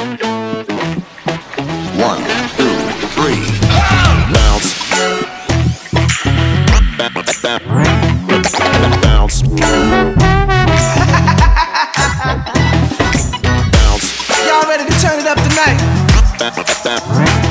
Y'all ready to turn it up tonight?